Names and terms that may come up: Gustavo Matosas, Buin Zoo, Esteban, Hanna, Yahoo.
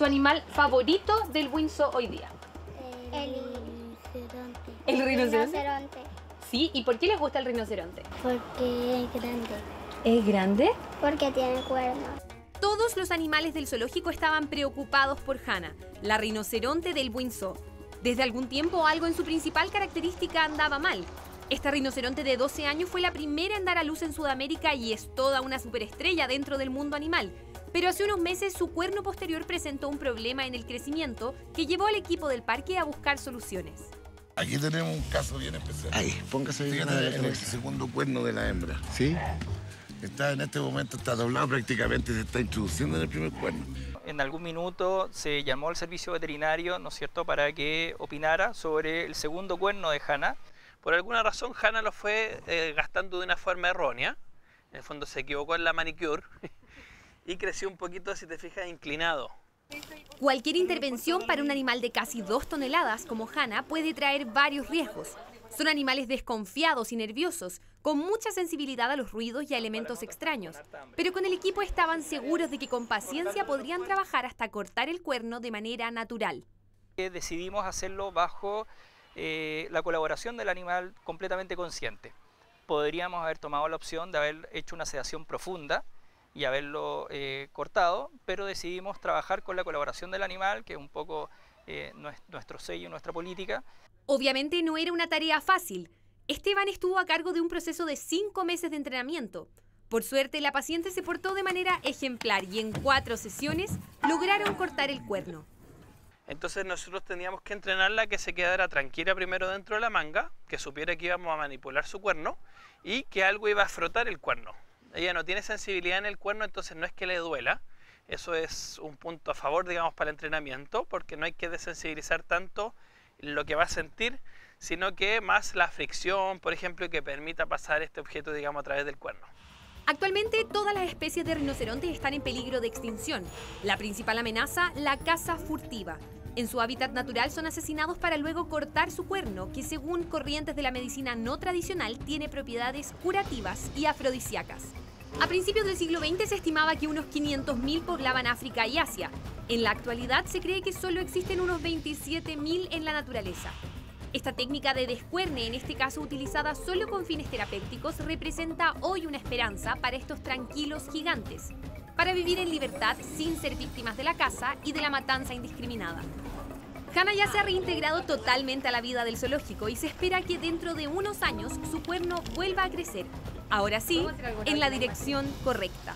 su animal favorito del Buin Zoo hoy día? El rinoceronte. ¿El rinoceronte? Sí, ¿y por qué les gusta el rinoceronte? Porque es grande. ¿Es grande? Porque tiene cuernos. Todos los animales del zoológico estaban preocupados por Hanna, la rinoceronte del Buin Zoo. Desde algún tiempo algo en su principal característica andaba mal. Esta rinoceronte de 12 años fue la primera en dar a luz en Sudamérica y es toda una superestrella dentro del mundo animal. Pero hace unos meses su cuerno posterior presentó un problema en el crecimiento que llevó al equipo del parque a buscar soluciones. Aquí tenemos un caso bien especial. Ahí, póngase bien. En el segundo cuerno de la hembra. ¿Sí? Está, en este momento está doblado prácticamente y se está introduciendo en el primer cuerno. En algún minuto se llamó al servicio veterinario, ¿no es cierto?, para que opinara sobre el segundo cuerno de Hanna. Por alguna razón Hanna lo fue gastando de una forma errónea. En el fondo se equivocó en la manicure y creció un poquito, si te fijas, inclinado. Cualquier intervención para un animal de casi 2 toneladas como Hanna puede traer varios riesgos. Son animales desconfiados y nerviosos, con mucha sensibilidad a los ruidos y a elementos extraños. Pero con el equipo estaban seguros de que con paciencia podrían trabajar hasta cortar el cuerno de manera natural. Decidimos hacerlo bajo la colaboración del animal completamente consciente. Podríamos haber tomado la opción de haber hecho una sedación profunda y haberlo cortado, pero decidimos trabajar con la colaboración del animal, que es un poco nuestro sello, nuestra política. Obviamente no era una tarea fácil. Esteban estuvo a cargo de un proceso de 5 meses de entrenamiento. Por suerte, la paciente se portó de manera ejemplar y en 4 sesiones lograron cortar el cuerno. Entonces nosotros teníamos que entrenarla que se quedara tranquila primero dentro de la manga, que supiera que íbamos a manipular su cuerno y que algo iba a frotar el cuerno. Ella no tiene sensibilidad en el cuerno, entonces no es que le duela. Eso es un punto a favor, digamos, para el entrenamiento, porque no hay que desensibilizar tanto lo que va a sentir, sino que más la fricción, por ejemplo, que permita pasar este objeto, digamos, a través del cuerno. Actualmente, todas las especies de rinocerontes están en peligro de extinción. La principal amenaza, la caza furtiva. En su hábitat natural son asesinados para luego cortar su cuerno, que según corrientes de la medicina no tradicional, tiene propiedades curativas y afrodisíacas. A principios del siglo XX se estimaba que unos 500.000 poblaban África y Asia. En la actualidad se cree que solo existen unos 27.000 en la naturaleza. Esta técnica de descuerne, en este caso utilizada solo con fines terapéuticos, representa hoy una esperanza para estos tranquilos gigantes, para vivir en libertad sin ser víctimas de la caza y de la matanza indiscriminada. Hanna ya se ha reintegrado totalmente a la vida del zoológico y se espera que dentro de unos años su cuerno vuelva a crecer. Ahora sí, en la dirección correcta.